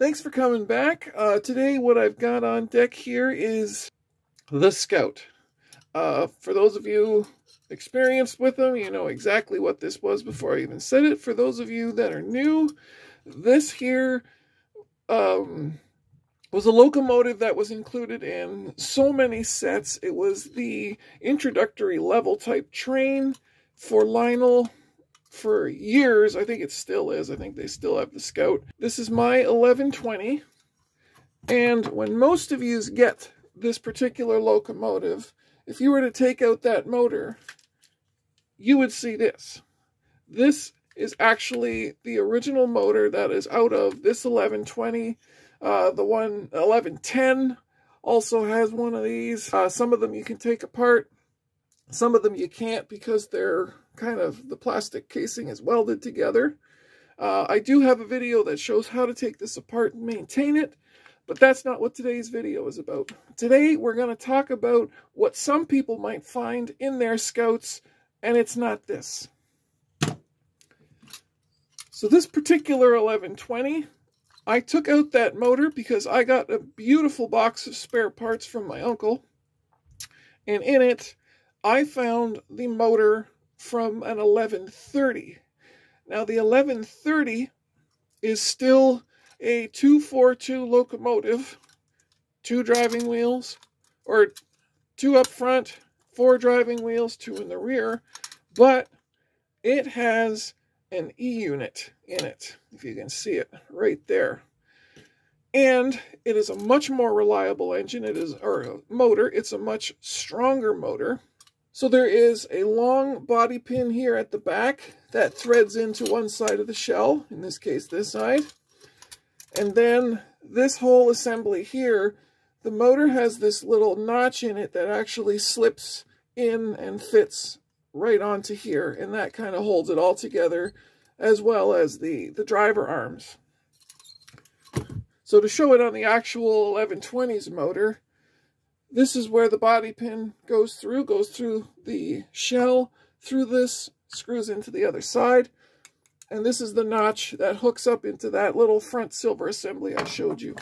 Thanks for coming back. Today what I've got on deck here is the Scout. For those of you experienced with them, you know exactly what this was before I even said it. For those of you that are new, this here was a locomotive that was included in so many sets. It was the introductory level type train for Lionel. For years, I think it still is. I think they still have the Scout. This is my 1120. And when most of you get this particular locomotive, if you were to take out that motor, you would see this. This is actually the original motor that is out of this 1120. The one 1110 also has one of these. Some of them you can take apart. Some of them you can't because they're kind of, the plastic casing is welded together. I do have a video that shows how to take this apart and maintain it, but that's not what today's video is about. Today, we're going to talk about what some people might find in their Scouts, and it's not this. So this particular 1120, I took out that motor because I got a beautiful box of spare parts from my uncle, and in it, I found the motor from an 1130. Now the 1130 is still a 242 locomotive, 2 driving wheels, or 2 up front, 4 driving wheels, 2 in the rear, but it has an E-Unit in it, if you can see it right there. And it is a much more reliable engine, or motor, it's a much stronger motor. So there is a long body pin here at the back that threads into one side of the shell, in this case this side. And then this whole assembly here, the motor has this little notch in it that actually slips in and fits right onto here, and that kind of holds it all together, as well as the driver arms. So to show it on the actual 1120's motor, this is where the body pin goes through the shell, through this, screws into the other side. And this is the notch that hooks up into that little front silver assembly I showed you.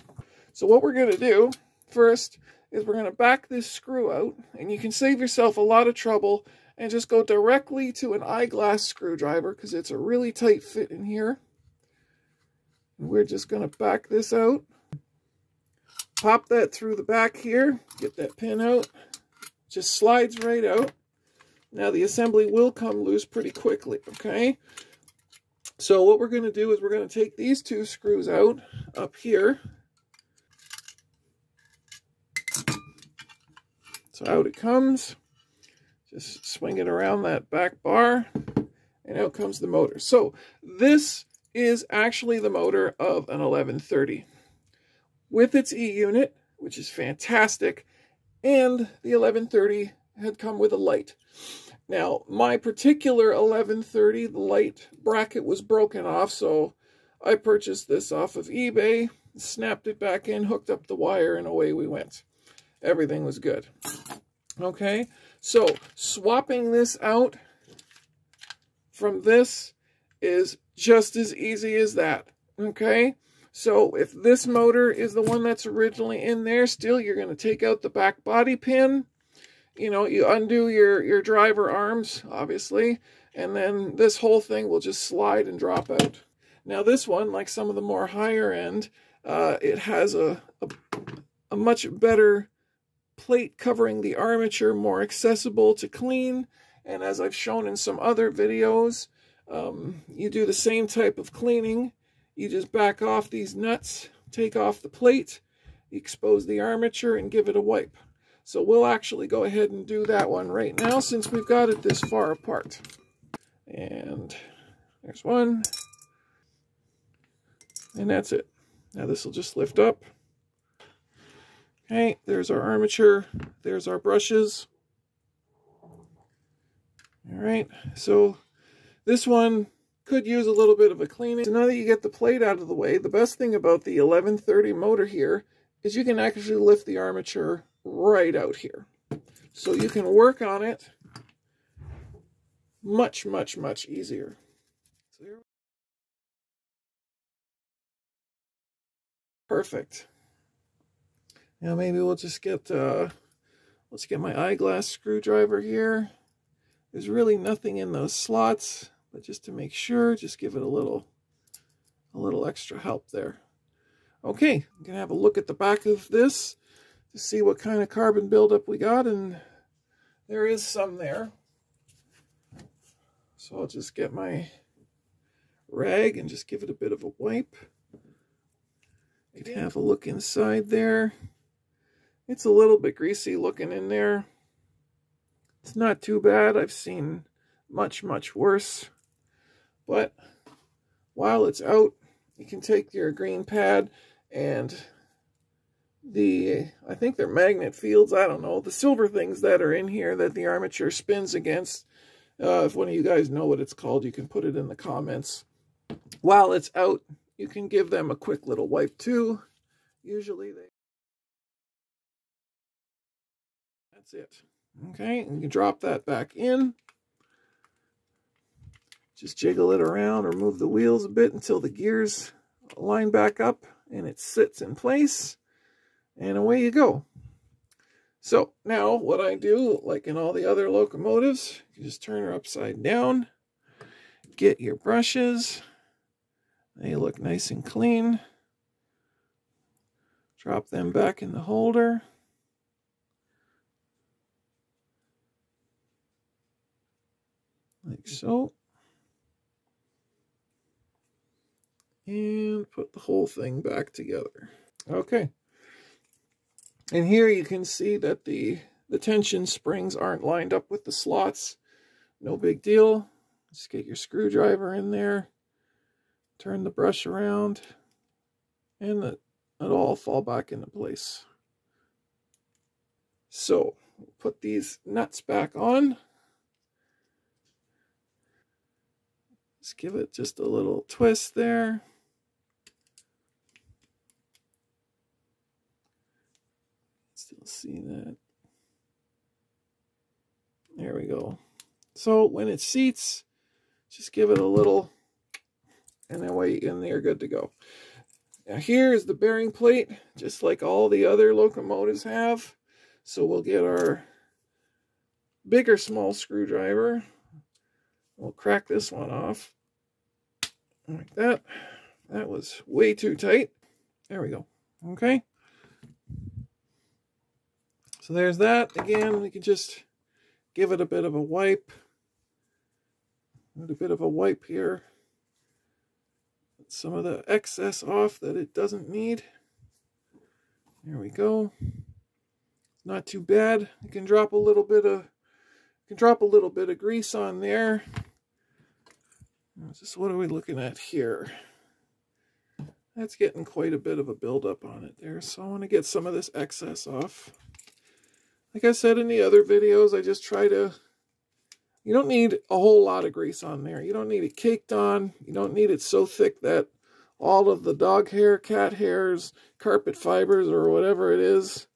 So what we're going to do first is we're going to back this screw out, and you can save yourself a lot of trouble and just go directly to an eyeglass screwdriver because it's a really tight fit in here. And we're just going to back this out. Pop that through the back here, get that pin out, just slides right out. Now the assembly will come loose pretty quickly, okay? So what we're going to do is we're going to take these 2 screws out up here. So out it comes, just swing it around that back bar, and out comes the motor. So this is actually the motor of an 1130. With its E-Unit, which is fantastic, and the 1130 had come with a light. Now, my particular 1130, the light bracket was broken off, so I purchased this off of eBay, snapped it back in, hooked up the wire, and away we went. Everything was good. Okay, so swapping this out from this is just as easy as that, okay? So if this motor is the one that's originally in there, still you're going to take out the back body pin. You know, you undo your driver arms, obviously, and then this whole thing will just slide and drop out. Now this one, like some of the more higher end, it has a much better plate covering the armature, more accessible to clean. And as I've shown in some other videos, you do the same type of cleaning. You just back off these nuts, take off the plate, expose the armature, and give it a wipe. So we'll actually go ahead and do that one right now since we've got it this far apart. And there's one. And that's it. Now this will just lift up. Okay, there's our armature. There's our brushes. All right, so this one could use a little bit of a cleaning. So now that you get the plate out of the way, the best thing about the 1130 motor here is you can actually lift the armature right out here. So you can work on it much, much, much easier. Perfect. Now maybe we'll just get, let's get my eyeglass screwdriver here. There's really nothing in those slots, but just to make sure, just give it a little extra help there. Okay, I'm gonna have a look at the back of this to see what kind of carbon buildup we got, and there is some there. So I'll just get my rag and just give it a bit of a wipe. You can have a look inside there. It's a little bit greasy looking in there. It's not too bad. I've seen much, much worse. But while it's out, you can take your green pad and the, I think they're magnet fields, I don't know, the silver things that are in here that the armature spins against. If one of you guys know what it's called, you can put it in the comments. While it's out, you can give them a quick little wipe too. Usually they... That's it. Okay, and you can drop that back in. Just jiggle it around or move the wheels a bit until the gears line back up and it sits in place. And away you go. So now what I do, like in all the other locomotives, you just turn her upside down, get your brushes. They look nice and clean. Drop them back in the holder. Like so. And put the whole thing back together. Okay. And here you can see that the tension springs aren't lined up with the slots. No big deal. Just get your screwdriver in there. Turn the brush around. And it'll all fall back into place. So, we'll put these nuts back on. Just give it just a little twist there. Still see that. There we go. So when it seats, just give it a little, and then wait, and you're good to go. Now here is the bearing plate, just like all the other locomotives have. So we'll get our bigger small screwdriver. We'll crack this one off like that. That was way too tight. There we go. Okay. So there's that. Again, we can just give it a bit of a wipe. A bit of a wipe here. Get some of the excess off that it doesn't need. There we go. Not too bad. You can drop a little bit of grease on there. Just what are we looking at here? That's getting quite a bit of a buildup on it there. So I want to get some of this excess off. Like I said in the other videos, I just try to, you don't need a whole lot of grease on there. You don't need it caked on. You don't need it so thick that all of the dog hair, cat hairs, carpet fibers, or whatever it is,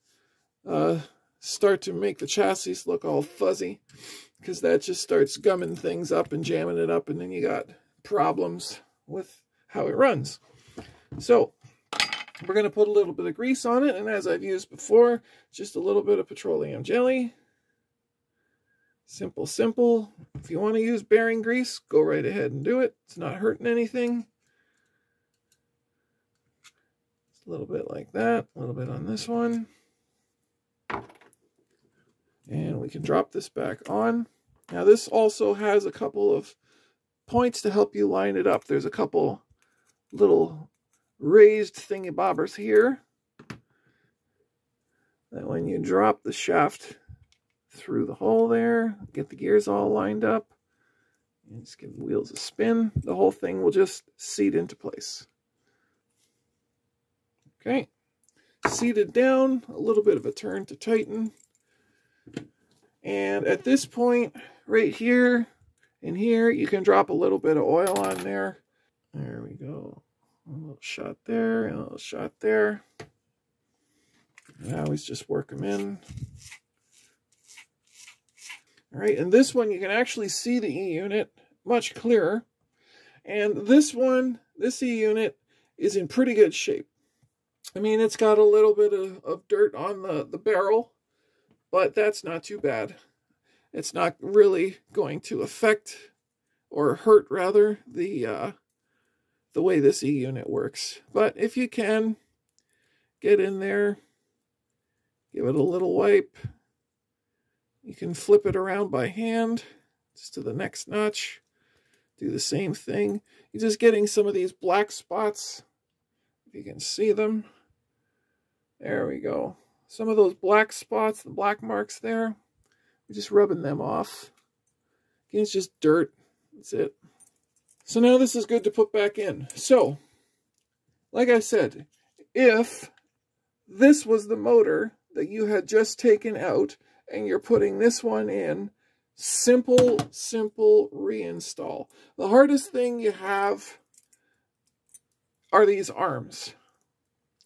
start to make the chassis look all fuzzy, because that just starts gumming things up and jamming it up, and then you got problems with how it runs. So we're going to put a little bit of grease on it, and as I've used before, just a little bit of petroleum jelly. Simple, simple. If you want to use bearing grease, go right ahead and do it. It's not hurting anything. Just a little bit like that, a little bit on this one. And we can drop this back on. Now this also has a couple of points to help you line it up. There's a couple little raised thingy bobbers here that when you drop the shaft through the hole there, get the gears all lined up, and just give the wheels a spin, the whole thing will just seat into place. Okay, seated down, a little bit of a turn to tighten, and at this point right here and here you can drop a little bit of oil on there. There we go. A little shot there, and a little shot there. And I always just work them in. All right, and this one you can actually see the E-Unit much clearer. And this one, this E-Unit, is in pretty good shape. I mean, it's got a little bit of dirt on the barrel, but that's not too bad. It's not really going to affect or hurt, rather, the way this E-Unit works. But if you can, get in there, give it a little wipe. You can flip it around by hand, just to the next notch. Do the same thing. You're just getting some of these black spots, if you can see them. There we go. Some of those black spots, the black marks there, we're just rubbing them off. Again, it's just dirt. That's it. So now this is good to put back in. So, like I said, if this was the motor that you had just taken out and you're putting this one in, simple reinstall. The hardest thing you have are these arms.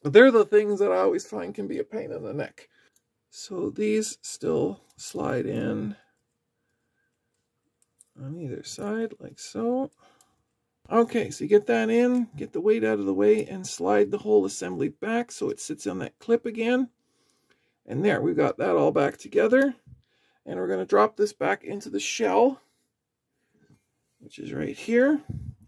They're the things that I always find can be a pain in the neck. So these still slide in on either side, like so. Okay, so you get that in, get the weight out of the way, and slide the whole assembly back so it sits on that clip again. And there, we've got that all back together. And we're going to drop this back into the shell, which is right here.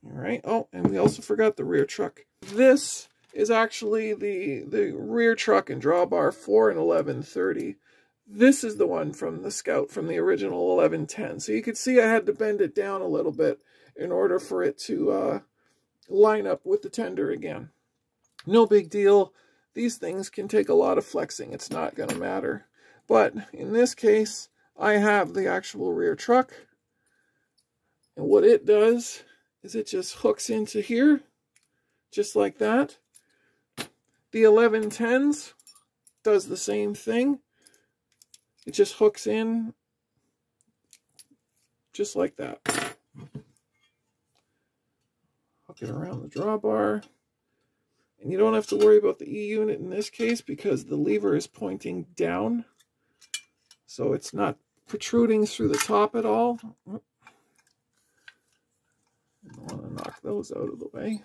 All right. Oh, and we also forgot the rear truck. This is actually the rear truck and drawbar for an 1130. This is the one from the Scout, from the original 1110. So you can see I had to bend it down a little bit in order for it to line up with the tender again. No big deal. These things can take a lot of flexing. It's not going to matter. But in this case, I have the actual rear truck, and what it does is it just hooks into here, just like that. The 1110s does the same thing. It just hooks in, just like that. Hook it around the drawbar, and you don't have to worry about the E-Unit in this case because the lever is pointing down, so it's not protruding through the top at all. I don't want to knock those out of the way.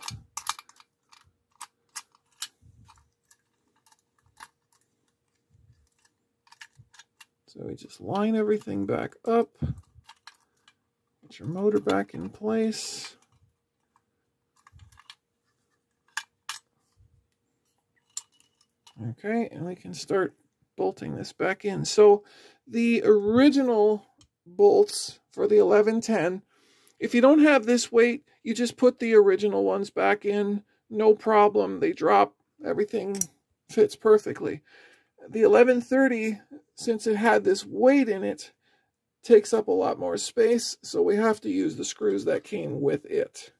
So we just line everything back up. Get your motor back in place. Okay, and we can start bolting this back in. So the original bolts for the 1110, if you don't have this weight, you just put the original ones back in, no problem, they drop, everything fits perfectly. The 1130, since it had this weight in it, takes up a lot more space, so we have to use the screws that came with it.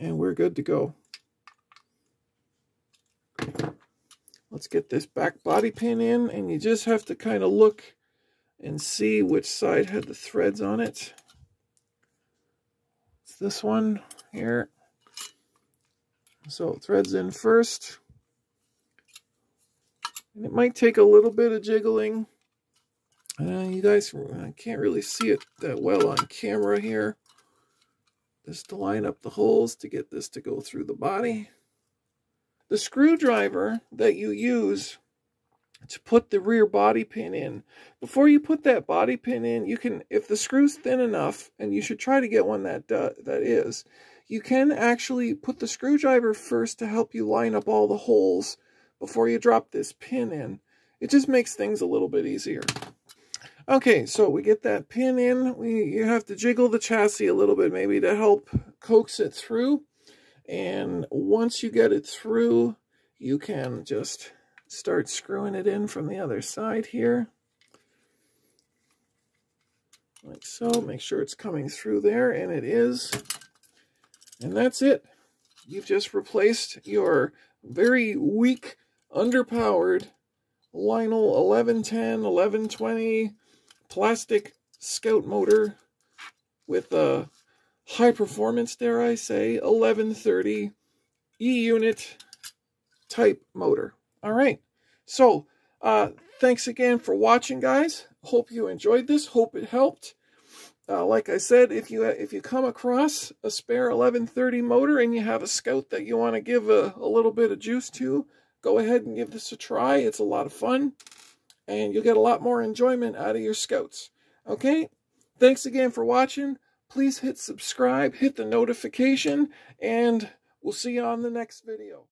And we're good to go. Let's get this back body pin in, and you just have to kind of look and see which side had the threads on it. It's this one here. So threads in first. And it might take a little bit of jiggling. You guys, I can't really see it that well on camera here. Just to line up the holes to get this to go through the body. The screwdriver that you use to put the rear body pin in, before you put that body pin in, you can, if the screw's thin enough, and you should try to get one that is, you can actually put the screwdriver first to help you line up all the holes before you drop this pin in. It just makes things a little bit easier. Okay, so we get that pin in. You have to jiggle the chassis a little bit maybe to help coax it through. And once you get it through, you can just start screwing it in from the other side here. Like so, make sure it's coming through there, and it is. And that's it. You've just replaced your very weak, underpowered Lionel 1110, 1120, plastic Scout motor with a high-performance, dare I say, 1130 E-Unit type motor. All right. So thanks again for watching, guys. Hope you enjoyed this. Hope it helped. Like I said, if you come across a spare 1130 motor and you have a Scout that you want to give a little bit of juice to, go ahead and give this a try. It's a lot of fun, and you'll get a lot more enjoyment out of your Scouts. Okay, thanks again for watching. Please hit subscribe, hit the notification, and we'll see you on the next video.